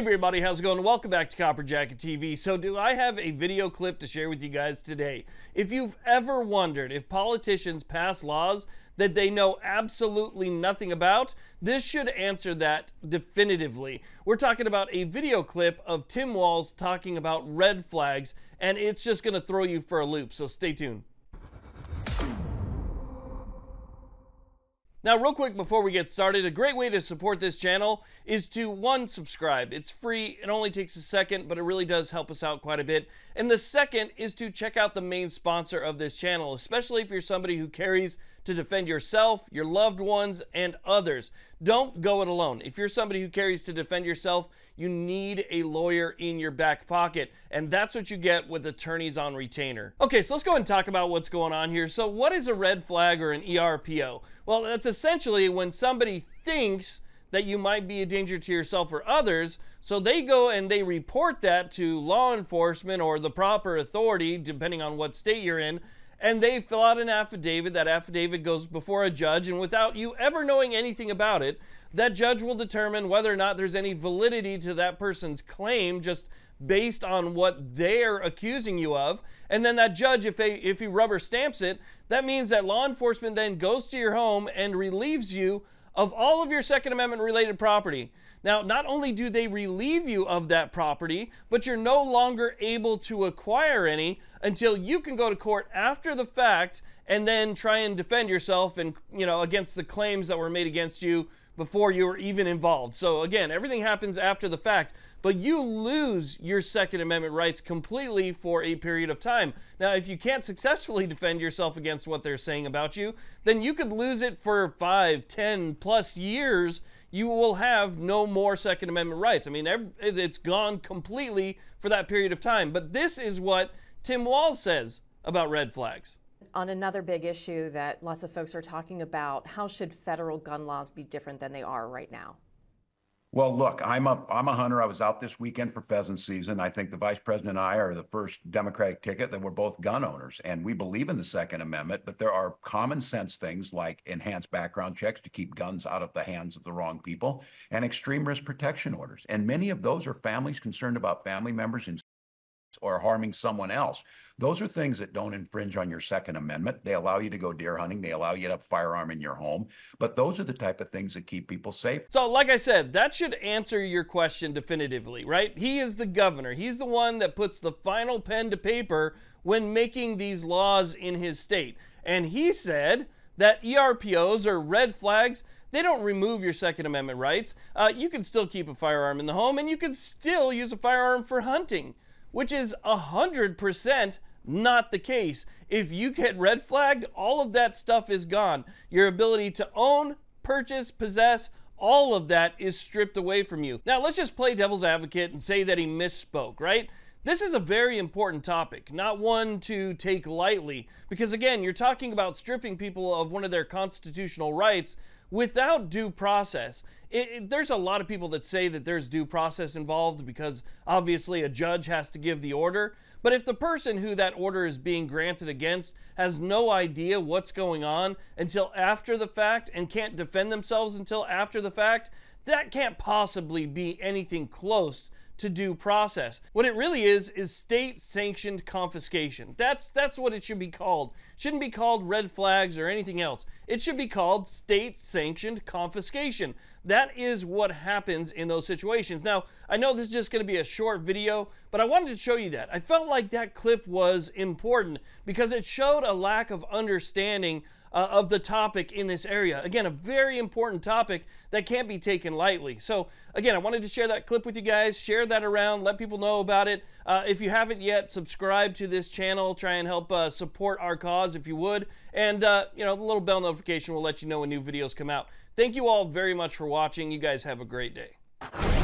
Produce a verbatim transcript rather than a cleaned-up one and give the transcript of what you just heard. everybody, how's it going? Welcome back to Copper Jacket T V. So do I have a video clip to share with you guys today. If you've ever wondered if politicians pass laws that they know absolutely nothing about, this should answer that definitively. We're talking about a video clip of Tim Walz talking about red flags, and it's just going to throw you for a loop, so stay tuned. Now, real quick before we get started, a great way to support this channel is to, one, subscribe. It's free, it only takes a second, but it really does help us out quite a bit. And the second is to check out the main sponsor of this channel, especially if you're somebody who carries to defend yourself, your loved ones, and others. Don't go it alone. If you're somebody who carries to defend yourself, you need a lawyer in your back pocket, and that's what you get with Attorneys on Retainer. Okay, so let's go and talk about what's going on here. So what is a red flag or an E R P O? Well, that's essentially when somebody thinks that you might be a danger to yourself or others, so they go and they report that to law enforcement or the proper authority, depending on what state you're in, and they fill out an affidavit. That affidavit goes before a judge, and without you ever knowing anything about it, that judge will determine whether or not there's any validity to that person's claim just based on what they're accusing you of. And then that judge, if they if he rubber stamps it, that means that law enforcement then goes to your home and relieves you of all of your Second Amendment related property. Now, not only do they relieve you of that property, but you're no longer able to acquire any until you can go to court after the fact and then try and defend yourself and, you know, against the claims that were made against you before you were even involved. So again, everything happens after the fact, but you lose your Second Amendment rights completely for a period of time. Now, if you can't successfully defend yourself against what they're saying about you, then you could lose it for five, ten plus years. You will have no more Second Amendment rights. I mean, it's gone completely for that period of time. But this is what Tim Walz says about red flags. On another big issue that lots of folks are talking about, how should federal gun laws be different than they are right now? Well, look, I'm a, I'm a hunter. I was out this weekend for pheasant season. I think the vice president and I are the first Democratic ticket that we're both gun owners, and we believe in the Second Amendment, but there are common sense things like enhanced background checks to keep guns out of the hands of the wrong people and extreme risk protection orders. And many of those are families concerned about family members in or harming someone else. Those are things that don't infringe on your Second Amendment. They allow you to go deer hunting. They allow you to have a firearm in your home. But those are the type of things that keep people safe. So like I said, that should answer your question definitively, right? He is the governor. He's the one that puts the final pen to paper when making these laws in his state. And he said that E R P Os or red flags, they don't remove your Second Amendment rights. Uh, you can still keep a firearm in the home, and you can still use a firearm for hunting, which is one hundred percent not the case. If you get red flagged, all of that stuff is gone. Your ability to own, purchase, possess, all of that is stripped away from you. Now, let's just play devil's advocate and say that he misspoke, right? This is a very important topic, not one to take lightly, because again, you're talking about stripping people of one of their constitutional rights without due process. It, it, there's a lot of people that say that there's due process involved because obviously a judge has to give the order. But if the person who that order is being granted against has no idea what's going on until after the fact and can't defend themselves until after the fact, that can't possibly be anything close to due process. What it really is is state-sanctioned confiscation. That's that's what it should be called. It shouldn't be called red flags or anything else. It should be called state-sanctioned confiscation. That is what happens in those situations. Now, I know this is just going to be a short video, but I wanted to show you that. I felt like that clip was important because it showed a lack of understanding Uh, of the topic in this area. Again, a very important topic that can't be taken lightly. So again, I wanted to share that clip with you guys, share that around, let people know about it. Uh, if you haven't yet, subscribe to this channel, try and help uh, support our cause if you would. And uh, you know, the little bell notification will let you know when new videos come out. Thank you all very much for watching. You guys have a great day.